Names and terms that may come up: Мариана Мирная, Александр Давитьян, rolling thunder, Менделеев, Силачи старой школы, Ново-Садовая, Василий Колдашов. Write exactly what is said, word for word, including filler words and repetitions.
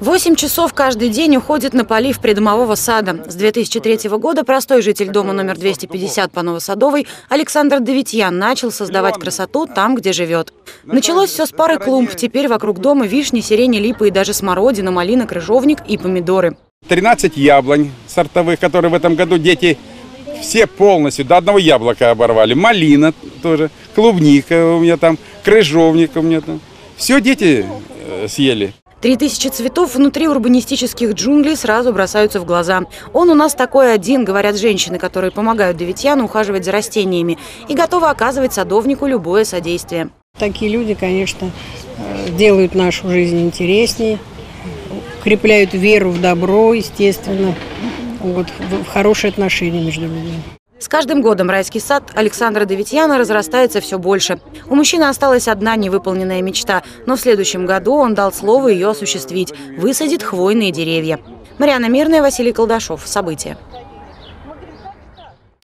Восемь часов каждый день уходит на полив придомового сада. С две тысячи третьего года простой житель дома номер двести пятьдесят по Новосадовой Александр Давитьян начал создавать красоту там, где живет. Началось все с пары клумб. Теперь вокруг дома вишни, сирени, липы и даже смородина, малина, крыжовник и помидоры. тринадцать яблонь сортовых, которые в этом году дети все полностью до одного яблока оборвали. Малина тоже, клубника у меня там, крыжовник у меня там. Все дети съели. Три тысячи цветов внутри урбанистических джунглей сразу бросаются в глаза. Он у нас такой один, говорят женщины, которые помогают Давитьяну ухаживать за растениями и готовы оказывать садовнику любое содействие. Такие люди, конечно, делают нашу жизнь интереснее, укрепляют веру в добро, естественно, вот, в хорошие отношения между людьми. С каждым годом райский сад Александра Давитьяна разрастается все больше. У мужчины осталась одна невыполненная мечта, но в следующем году он дал слово ее осуществить – высадит хвойные деревья. Мариана Мирная, Василий Колдашов. События.